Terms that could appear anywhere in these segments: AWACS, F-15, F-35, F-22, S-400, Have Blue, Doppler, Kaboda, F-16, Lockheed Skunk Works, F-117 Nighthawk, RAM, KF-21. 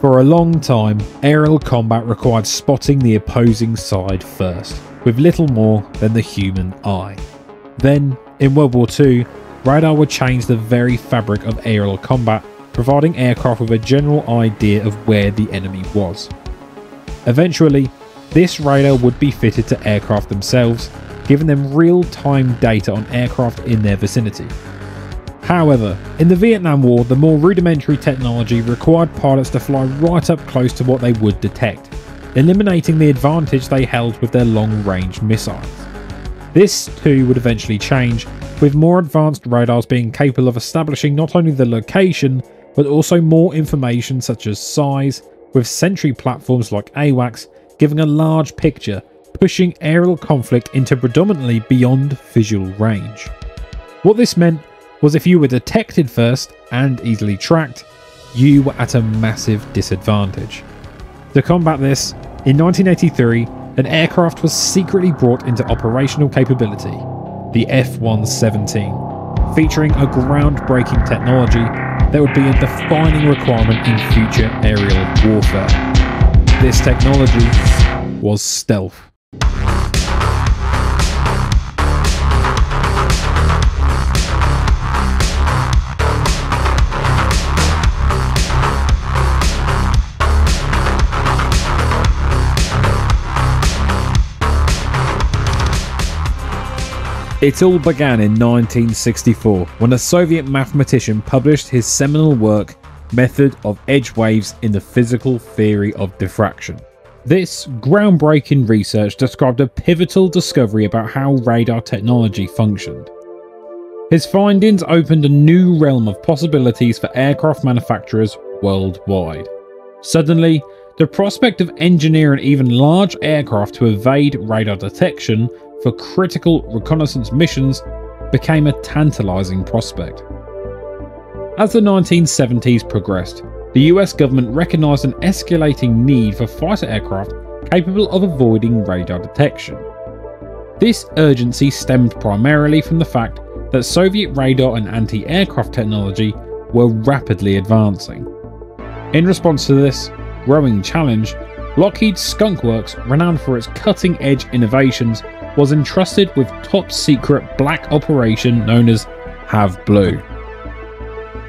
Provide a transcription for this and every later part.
For a long time, aerial combat required spotting the opposing side first, with little more than the human eye. Then, in World War II, radar would change the very fabric of aerial combat, providing aircraft with a general idea of where the enemy was. Eventually, this radar would be fitted to aircraft themselves, giving them real-time data on aircraft in their vicinity. However, in the Vietnam War, the more rudimentary technology required pilots to fly right up close to what they would detect, eliminating the advantage they held with their long-range missiles. This too would eventually change, with more advanced radars being capable of establishing not only the location, but also more information such as size, with sentry platforms like AWACS giving a large picture, pushing aerial conflict into predominantly beyond visual range. What this meant was if you were detected first and easily tracked, you were at a massive disadvantage. To combat this, in 1983, an aircraft was secretly brought into operational capability, the F-117, featuring a groundbreaking technology that would be a defining requirement in future aerial warfare. This technology was stealth. It all began in 1964 when a Soviet mathematician published his seminal work, Method of Edge Waves in the Physical Theory of Diffraction. This groundbreaking research described a pivotal discovery about how radar technology functioned. His findings opened a new realm of possibilities for aircraft manufacturers worldwide. Suddenly, the prospect of engineering even large aircraft to evade radar detection for critical reconnaissance missions became a tantalizing prospect. As the 1970s progressed, the US government recognized an escalating need for fighter aircraft capable of avoiding radar detection. This urgency stemmed primarily from the fact that Soviet radar and anti-aircraft technology were rapidly advancing. In response to this growing challenge, Lockheed Skunk Works, renowned for its cutting-edge innovations, was entrusted with top-secret black operation known as Have Blue.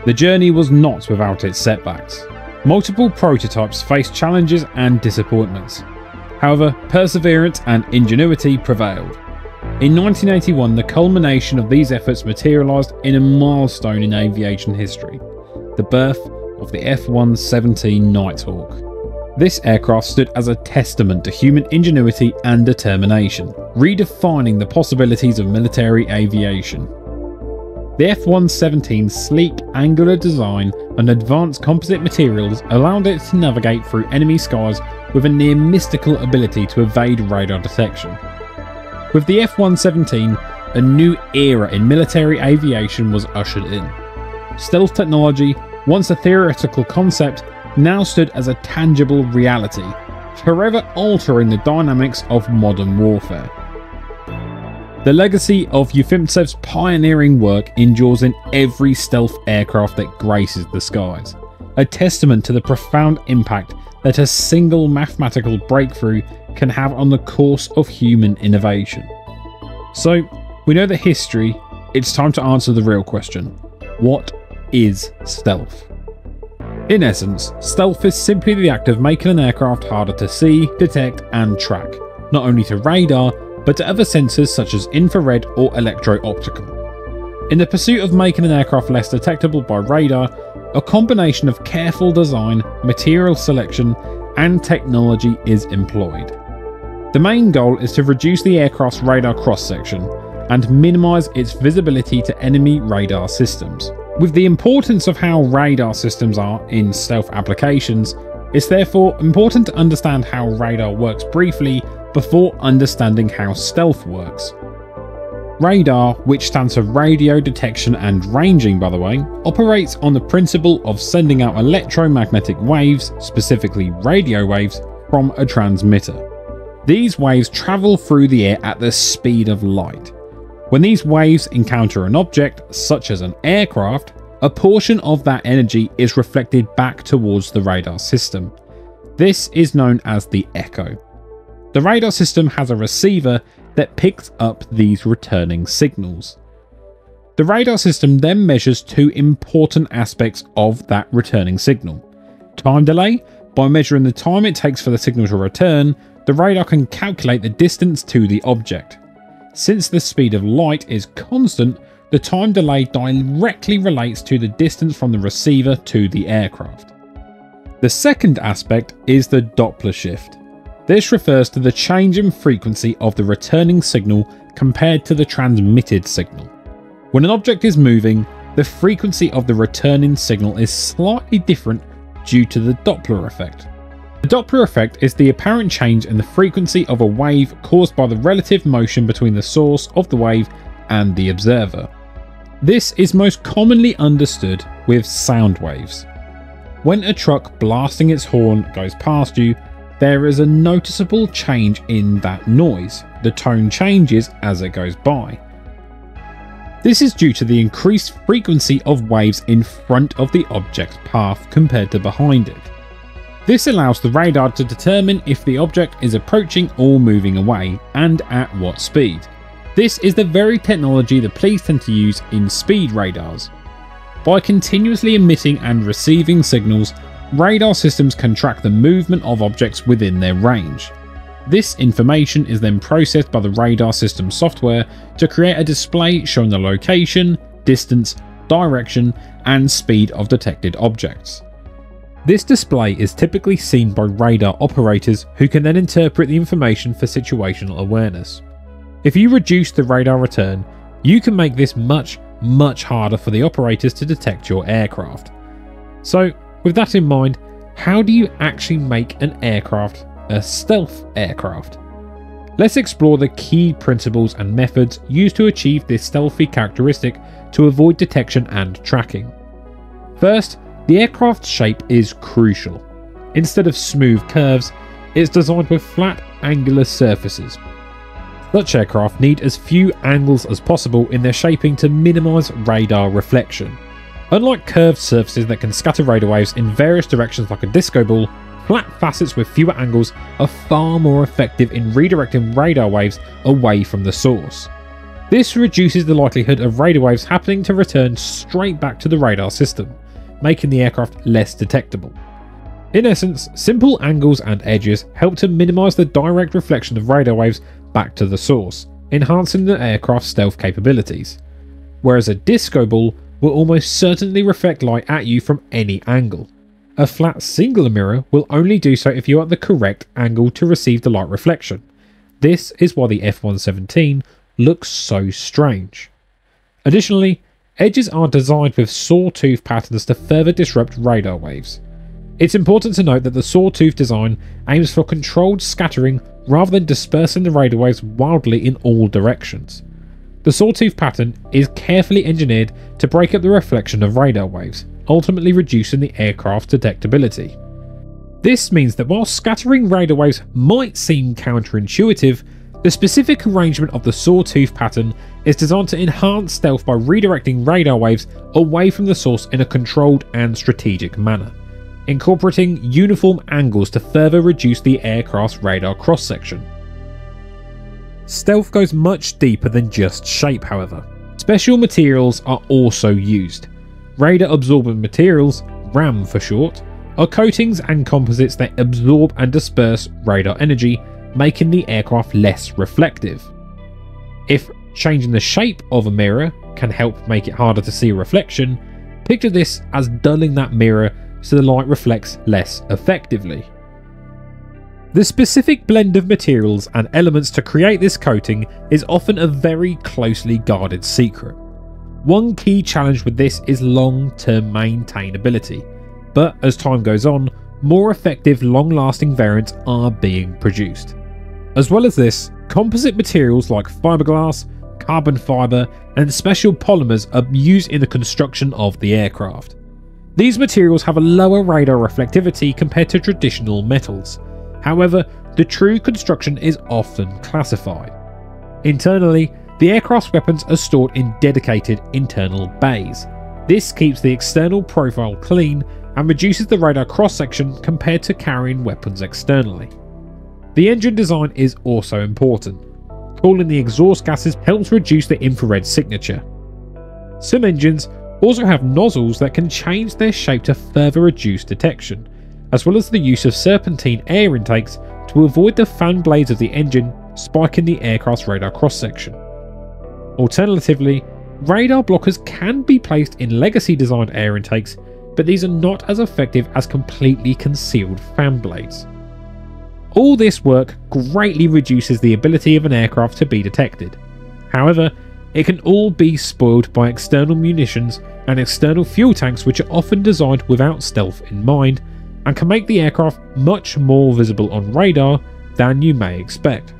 The journey was not without its setbacks. Multiple prototypes faced challenges and disappointments. However, perseverance and ingenuity prevailed. In 1981, the culmination of these efforts materialized in a milestone in aviation history, the birth of the F-117 Nighthawk. This aircraft stood as a testament to human ingenuity and determination, redefining the possibilities of military aviation. The F-117's sleek, angular design and advanced composite materials allowed it to navigate through enemy skies with a near-mystical ability to evade radar detection. With the F-117, a new era in military aviation was ushered in. Stealth technology, once a theoretical concept, now stood as a tangible reality, forever altering the dynamics of modern warfare. The legacy of Yefimtsev's pioneering work endures in every stealth aircraft that graces the skies, a testament to the profound impact that a single mathematical breakthrough can have on the course of human innovation. So, we know the history, it's time to answer the real question. What is stealth? In essence, stealth is simply the act of making an aircraft harder to see, detect and track, not only to radar, but to other sensors such as infrared or electro-optical. In the pursuit of making an aircraft less detectable by radar, a combination of careful design, material selection and technology is employed. The main goal is to reduce the aircraft's radar cross-section and minimise its visibility to enemy radar systems. With the importance of how radar systems are in stealth applications, it's therefore important to understand how radar works briefly before understanding how stealth works. Radar, which stands for radio detection and ranging by the way, operates on the principle of sending out electromagnetic waves, specifically radio waves, from a transmitter. These waves travel through the air at the speed of light. When these waves encounter an object, such as an aircraft, A portion of that energy is reflected back towards the radar system. This is known as the echo. The radar system has a receiver that picks up these returning signals. The radar system then measures two important aspects of that returning signal. Time delay. By measuring the time it takes for the signal to return, the radar can calculate the distance to the object. Since the speed of light is constant, the time delay directly relates to the distance from the receiver to the aircraft. The second aspect is the Doppler shift. This refers to the change in frequency of the returning signal compared to the transmitted signal. When an object is moving, the frequency of the returning signal is slightly different due to the Doppler effect. The Doppler effect is the apparent change in the frequency of a wave caused by the relative motion between the source of the wave and the observer. This is most commonly understood with sound waves. When a truck blasting its horn goes past you, there is a noticeable change in that noise. The tone changes as it goes by. This is due to the increased frequency of waves in front of the object's path compared to behind it. This allows the radar to determine if the object is approaching or moving away, and at what speed. This is the very technology the police tend to use in speed radars. By continuously emitting and receiving signals, radar systems can track the movement of objects within their range. This information is then processed by the radar system software to create a display showing the location, distance, direction, and speed of detected objects. This display is typically seen by radar operators who can then interpret the information for situational awareness. If you reduce the radar return, you can make this much harder for the operators to detect your aircraft. So, with that in mind, how do you actually make an aircraft a stealth aircraft? Let's explore the key principles and methods used to achieve this stealthy characteristic to avoid detection and tracking. First, the aircraft's shape is crucial. Instead of smooth curves, it's designed with flat, angular surfaces. Such aircraft need as few angles as possible in their shaping to minimise radar reflection. Unlike curved surfaces that can scatter radar waves in various directions like a disco ball, flat facets with fewer angles are far more effective in redirecting radar waves away from the source. This reduces the likelihood of radar waves happening to return straight back to the radar system, making the aircraft less detectable. In essence, simple angles and edges help to minimise the direct reflection of radar waves back to the source, enhancing the aircraft's stealth capabilities. Whereas a disco ball will almost certainly reflect light at you from any angle. A flat singular mirror will only do so if you are at the correct angle to receive the light reflection. This is why the F-117 looks so strange. Additionally, edges are designed with sawtooth patterns to further disrupt radar waves. It's important to note that the sawtooth design aims for controlled scattering rather than dispersing the radar waves wildly in all directions. The sawtooth pattern is carefully engineered to break up the reflection of radar waves, ultimately reducing the aircraft's detectability. This means that while scattering radar waves might seem counterintuitive, the specific arrangement of the sawtooth pattern is designed to enhance stealth by redirecting radar waves away from the source in a controlled and strategic manner, incorporating uniform angles to further reduce the aircraft's radar cross-section. Stealth goes much deeper than just shape, however. Special materials are also used. Radar absorbent materials, RAM for short, are coatings and composites that absorb and disperse radar energy, making the aircraft less reflective. If changing the shape of a mirror can help make it harder to see a reflection, picture this as dulling that mirror so the light reflects less effectively. The specific blend of materials and elements to create this coating is often a very closely guarded secret. One key challenge with this is long-term maintainability, but as time goes on, more effective long-lasting variants are being produced. As well as this, composite materials like fiberglass, carbon fiber, and special polymers are used in the construction of the aircraft. These materials have a lower radar reflectivity compared to traditional metals. However, the true construction is often classified. Internally, the aircraft's weapons are stored in dedicated internal bays. This keeps the external profile clean and reduces the radar cross-section compared to carrying weapons externally. The engine design is also important. Cooling the exhaust gases helps reduce the infrared signature. Some engines also have nozzles that can change their shape to further reduce detection, as well as the use of serpentine air intakes to avoid the fan blades of the engine spiking the aircraft's radar cross-section. Alternatively, radar blockers can be placed in legacy designed air intakes, but these are not as effective as completely concealed fan blades. All this work greatly reduces the ability of an aircraft to be detected. However, it can all be spoiled by external munitions and external fuel tanks, which are often designed without stealth in mind and can make the aircraft much more visible on radar than you may expect.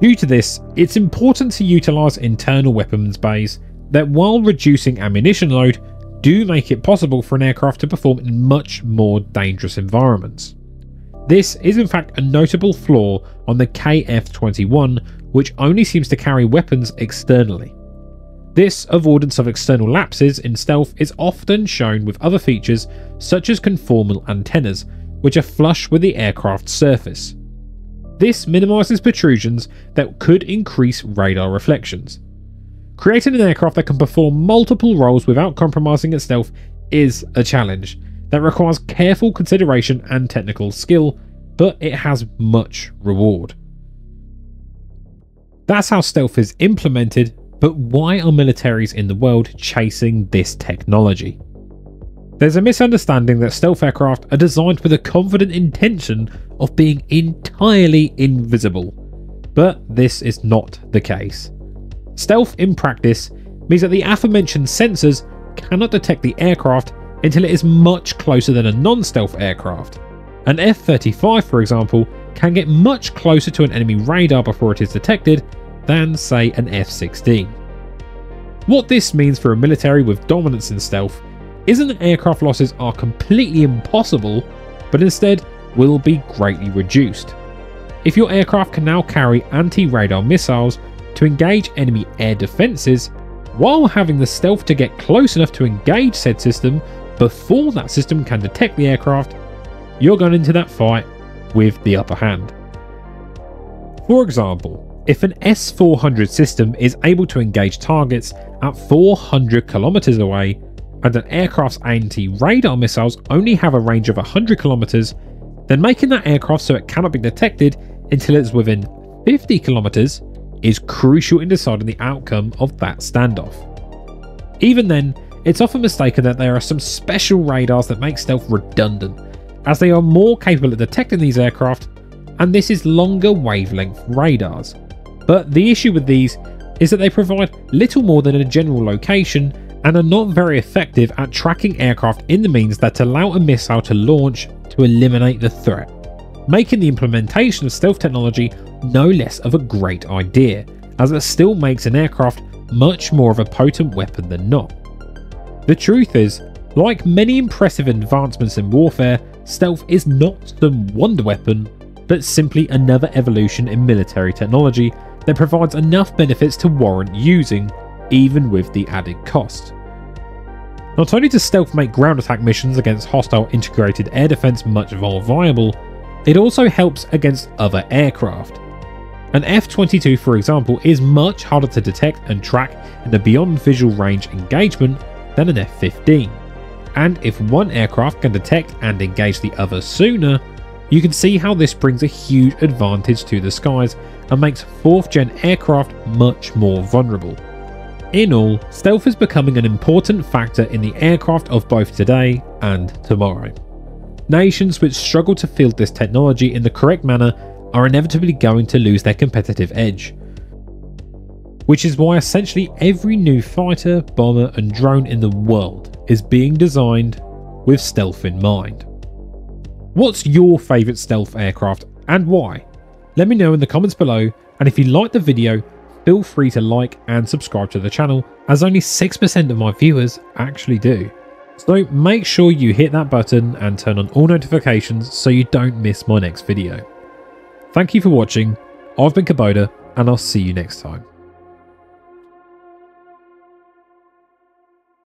Due to this, it's important to utilise internal weapons bays that, while reducing ammunition load, do make it possible for an aircraft to perform in much more dangerous environments. This is in fact a notable flaw on the KF-21, which only seems to carry weapons externally. This avoidance of external lapses in stealth is often shown with other features such as conformal antennas, which are flush with the aircraft's surface. This minimises protrusions that could increase radar reflections. Creating an aircraft that can perform multiple roles without compromising its stealth is a challenge that requires careful consideration and technical skill, but it has much reward. That's how stealth is implemented, but why are militaries in the world chasing this technology? There's a misunderstanding that stealth aircraft are designed with a confident intention of being entirely invisible, but this is not the case. Stealth in practice means that the aforementioned sensors cannot detect the aircraft until it is much closer than a non-stealth aircraft. An F-35, for example, can get much closer to an enemy radar before it is detected than, say, an F-16. What this means for a military with dominance in stealth isn't that aircraft losses are completely impossible, but instead will be greatly reduced. If your aircraft can now carry anti-radar missiles to engage enemy air defences, while having the stealth to get close enough to engage said system before that system can detect the aircraft, you're going into that fight with the upper hand. For example, if an S-400 system is able to engage targets at 400 kilometers away, and an aircraft's anti-radar missiles only have a range of 100 kilometers, then making that aircraft so it cannot be detected until it's within 50 kilometers is crucial in deciding the outcome of that standoff. Even then, it's often mistaken that there are some special radars that make stealth redundant, as they are more capable of detecting these aircraft, and this is longer wavelength radars. But the issue with these is that they provide little more than a general location and are not very effective at tracking aircraft in the means that allow a missile to launch to eliminate the threat, making the implementation of stealth technology no less of a great idea, as it still makes an aircraft much more of a potent weapon than not. The truth is, like many impressive advancements in warfare, stealth is not some wonder weapon, but simply another evolution in military technology that provides enough benefits to warrant using, even with the added cost. Not only does stealth make ground attack missions against hostile integrated air defence much more viable, it also helps against other aircraft. An F-22, for example, is much harder to detect and track in a beyond visual range engagement than an F-15, and if one aircraft can detect and engage the other sooner, you can see how this brings a huge advantage to the skies and makes 4th gen aircraft much more vulnerable. In all, stealth is becoming an important factor in the aircraft of both today and tomorrow. Nations which struggle to field this technology in the correct manner are inevitably going to lose their competitive edge, which is why essentially every new fighter, bomber and drone in the world is being designed with stealth in mind. What's your favourite stealth aircraft and why? Let me know in the comments below, and if you liked the video, feel free to like and subscribe to the channel, as only 6% of my viewers actually do. So make sure you hit that button and turn on all notifications so you don't miss my next video. Thank you for watching, I've been Kaboda, and I'll see you next time.